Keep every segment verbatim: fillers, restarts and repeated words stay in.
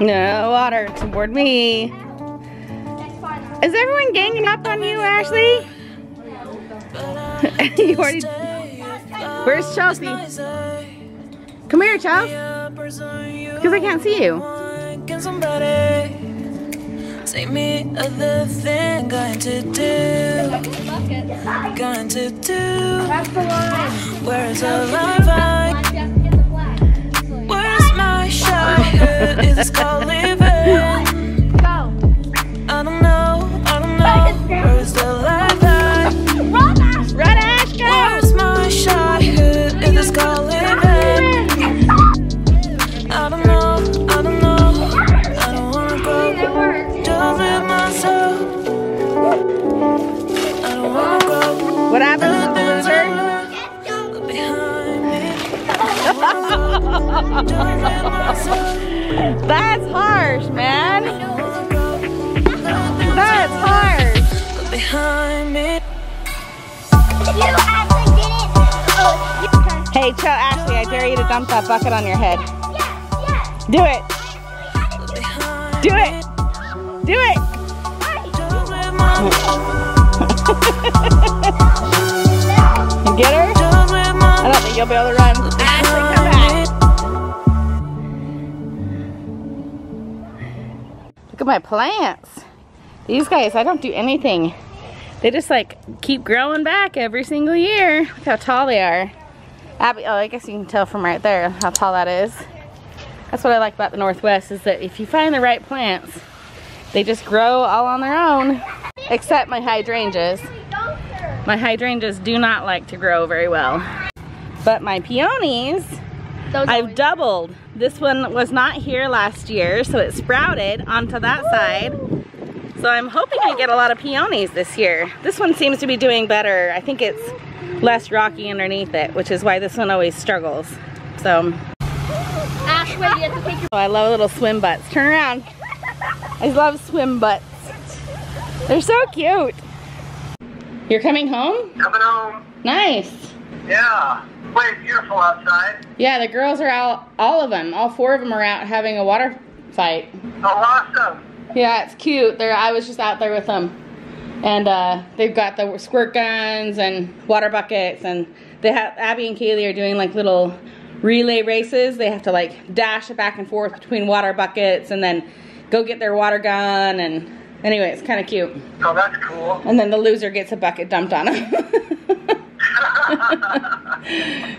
No water toward me. Is everyone ganging up on you, Ashley? You already... Where's Chelsea? Come here, Chelsea. Because I can't see you. Can somebody take me other thing going to do? Going to do. That's the line. Where's the line? It's called living. I don't know, I don't know. Where's the life line? Run, Ash! Run, Ash! Go! Where's my shot? It's called living. I don't know, I don't know. I don't wanna go. Just live myself. I don't wanna go. What happened, loser? That's harsh, man. That's harsh. But behind me. You actually did it. Oh, hey, Cho Ashley, I dare you to dump that bucket on your head. Yeah, yeah. Do it. Do it. Do it. You get her? I don't think you'll be able to run. Ashley, come back. Look at my plants. These guys, I don't do anything. They just like keep growing back every single year. Look how tall they are. Abby, oh, I guess you can tell from right there how tall that is. That's what I like about the Northwest, is that if you find the right plants, they just grow all on their own, except my hydrangeas. My hydrangeas do not like to grow very well. But my peonies, I've doubled. This one was not here last year, so it sprouted onto that side. So I'm hoping I get a lot of peonies this year. This one seems to be doing better. I think it's less rocky underneath it, which is why this one always struggles. So, Ash, wait, you have to take your- oh, I love little swim butts. Turn around. I love swim butts. They're so cute. You're coming home? Coming home. Nice. Yeah. It's beautiful outside. Yeah, the girls are out, all of them, all four of them are out having a water fight. Oh, awesome. Yeah, it's cute. They're, I was just out there with them. And uh, they've got the squirt guns and water buckets, and they have, Abby and Kaylee are doing like little relay races. They have to like dash it back and forth between water buckets and then go get their water gun, and anyway, it's kind of cute. Oh, that's cool. And then the loser gets a bucket dumped on him.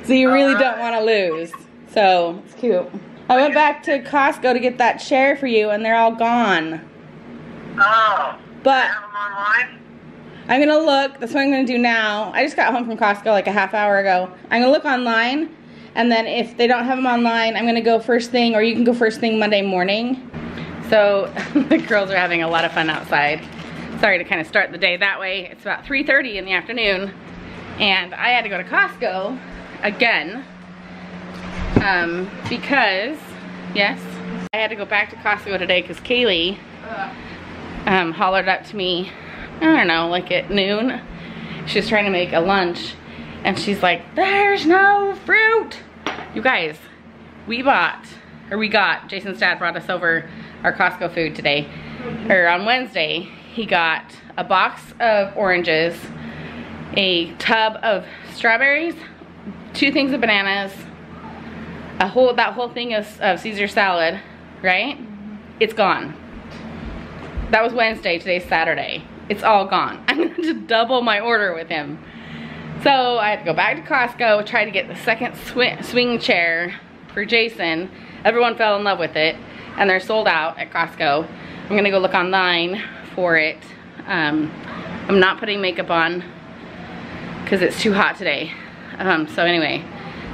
So you really don't want to lose. So it's cute. I went back to Costco to get that chair for you, and they're all gone. Oh. But have them online? I'm gonna look. That's what I'm gonna do now. I just got home from Costco like a half hour ago. I'm gonna look online, and then if they don't have them online, I'm gonna go first thing, or you can go first thing Monday morning. So the girls are having a lot of fun outside. Sorry to kind of start the day that way. It's about three thirty in the afternoon. And I had to go to Costco again um, because, yes, I had to go back to Costco today because Kaylee um, hollered up to me, I don't know, like at noon. She was trying to make a lunch, and she's like, there's no fruit. You guys, we bought, or we got, Jason's dad brought us over our Costco food today, or on Wednesday. He got a box of oranges, a tub of strawberries, two things of bananas, a whole that whole thing of, of Caesar salad, right? It's gone. That was Wednesday. Today's Saturday. It's all gone. I'm going to double my order with him. So I had to go back to Costco, try to get the second sw swing chair for Jason. Everyone fell in love with it, and they're sold out at Costco. I'm going to go look online for it. Um, I'm not putting makeup on, because it's too hot today. Um, so anyway,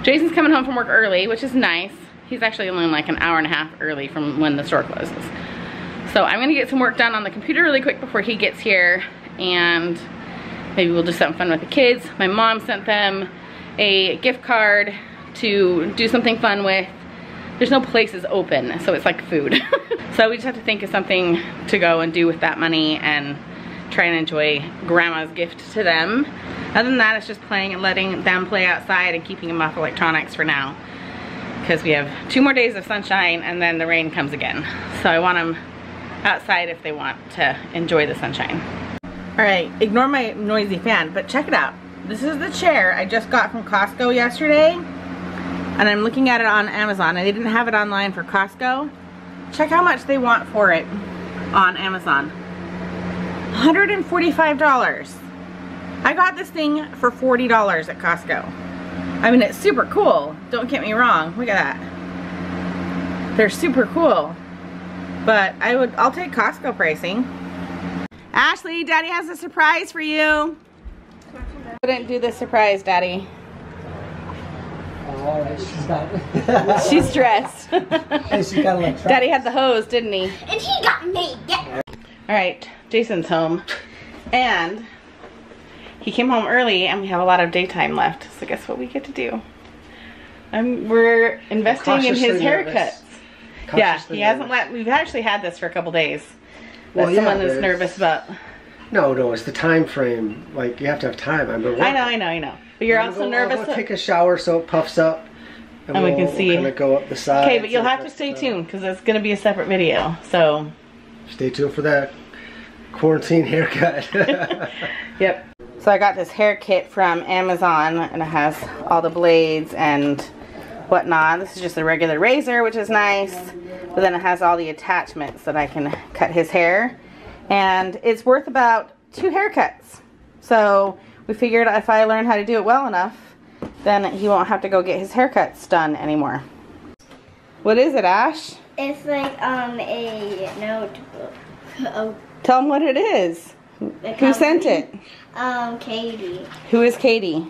Jason's coming home from work early, which is nice. He's actually only like an hour and a half early from when the store closes. So I'm gonna get some work done on the computer really quick before he gets here, and maybe we'll do something fun with the kids. My mom sent them a gift card to do something fun with. There's no places open, so it's like food. So we just have to think of something to go and do with that money and try and enjoy grandma's gift to them. Other than that, it's just playing and letting them play outside and keeping them off electronics for now, because we have two more days of sunshine and then the rain comes again. So I want them outside if they want to enjoy the sunshine. All right, ignore my noisy fan, but check it out. This is the chair I just got from Costco yesterday, and I'm looking at it on Amazon. I didn't have it online for Costco. Check how much they want for it on Amazon. one hundred forty-five dollars. I got this thing for forty dollars at Costco. I mean, it's super cool. Don't get me wrong. Look at that. They're super cool. But I would, I'll take Costco pricing. Ashley, Daddy has a surprise for you. Couldn't do the surprise, Daddy. Oh, right. She's not. She's dressed. Hey, she got electronics. Daddy had the hose, didn't he? And he got me. Yeah. All right, Jason's home, and he came home early, and we have a lot of daytime left. So guess what we get to do? Um, we're investing in his haircuts. Yeah, he hasn't let. We've actually had this for a couple days. Well, yeah, someone is nervous about. No, no, it's the time frame. Like, you have to have time. I mean, I know, I know, I know. But you're also nervous. I'll go take a shower so it puffs up. And, and we'll, we can see. We'll kind of go up the side. Okay, but you'll have to stay tuned because it's going to be a separate video. So stay tuned for that quarantine haircut. Yep. So I got this hair kit from Amazon, and it has all the blades and whatnot. This is just a regular razor, which is nice. But then it has all the attachments that I can cut his hair. And it's worth about two haircuts. So we figured if I learn how to do it well enough, then he won't have to go get his haircuts done anymore. What is it, Ash? It's like um a notebook. Oh. Tell him what it is. The Who company? Sent it? Um, Katie. Who is Katie?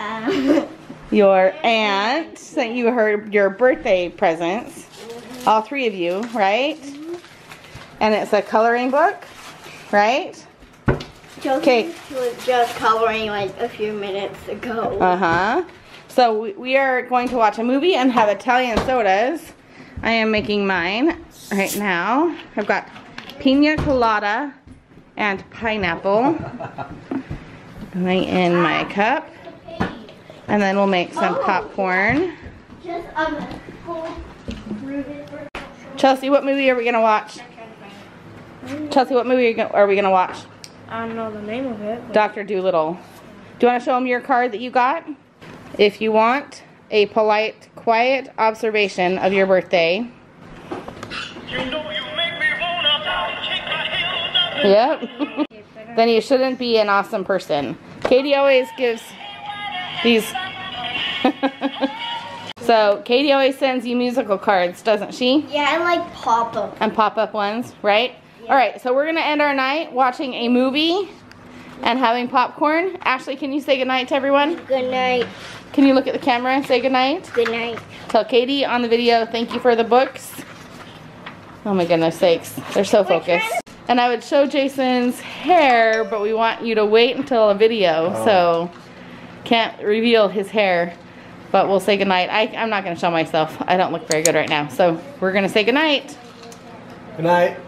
Um. Your aunt sent you her your birthday presents. Mm-hmm. All three of you, right? Mm-hmm. And it's a coloring book, right? Okay. Chelsea was just coloring like a few minutes ago. Uh-huh. So we are going to watch a movie and have Italian sodas. I am making mine right now. I've got Pina Colada and pineapple right in my cup. And then we'll make some popcorn. Just um, Chelsea, what movie are we going to watch? Chelsea, what movie are we going to watch? I don't know the name of it. Doctor Doolittle. Do you want to show him your card that you got? If you want a polite, quiet observation of your birthday. You know you make me wanna kick my heels up. Yep. Then you shouldn't be an awesome person. Katie always gives these. So, Katie always sends you musical cards, doesn't she? Yeah, and like pop-up. And pop-up ones, right? Alright, so we're going to end our night watching a movie and having popcorn. Ashley, can you say goodnight to everyone? Good night. Can you look at the camera and say goodnight? Good night. Tell Katie on the video, thank you for the books. Oh my goodness sakes, they're so focused. And I would show Jason's hair, but we want you to wait until a video, oh. So can't reveal his hair. But we'll say goodnight. I, I'm not going to show myself. I don't look very good right now. So we're going to say goodnight. Good night.